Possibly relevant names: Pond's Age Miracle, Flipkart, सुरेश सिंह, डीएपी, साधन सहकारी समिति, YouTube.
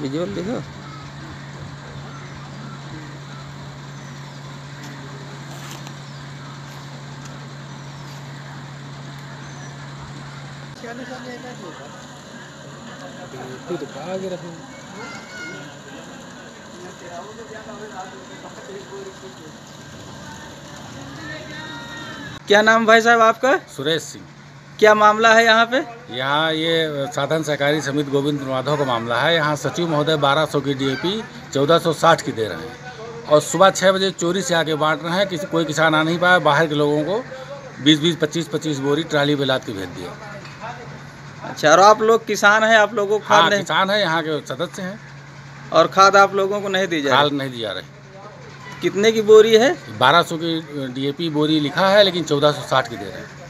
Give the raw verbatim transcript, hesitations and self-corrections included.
Visual देखो। क्या नाम भाई साहब आपका? सुरेश सिंह। क्या मामला है यहाँ पे? यहाँ ये साधन सहकारी समिति गोविंद माधव का मामला है। यहाँ सचिव महोदय बारह सौ की डीएपी चौदह सौ साठ की दे रहे हैं और सुबह छह बजे चोरी से आके बांट रहे हैं। किसी कोई किसान आ नहीं पाया, बाहर के लोगों को बीस बीस पच्चीस पच्चीस बोरी ट्राली में लाद के भेज दिया। अच्छा, और आप लोग किसान हैं? आप लोगों को खाद? हाँ, नहीं? किसान है, यहाँ के सदस्य हैं। और खाद आप लोगों को नहीं दी जा रही? खाद नहीं दी जा रही। कितने की बोरी है? बारह सौ की डीएपी बोरी लिखा है लेकिन चौदह सौ साठ की दे रहे हैं।